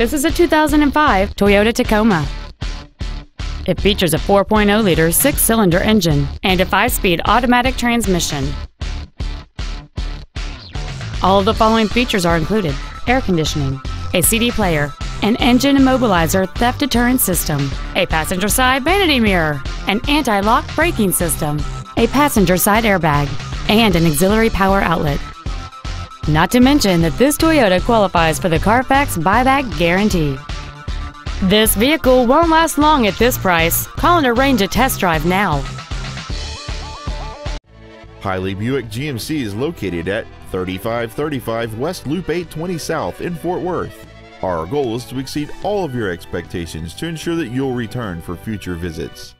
This is a 2005 Toyota Tacoma. It features a 4.0-liter six-cylinder engine and a 5-speed automatic transmission. All of the following features are included: air conditioning, a CD player, an engine immobilizer theft deterrent system, a passenger side vanity mirror, an anti-lock braking system, a passenger side airbag, and an auxiliary power outlet. Not to mention that this Toyota qualifies for the Carfax buyback guarantee. This vehicle won't last long at this price. Call and arrange a test drive now. Hiley Buick GMC is located at 3535 West Loop 820 South in Fort Worth. Our goal is to exceed all of your expectations to ensure that you'll return for future visits.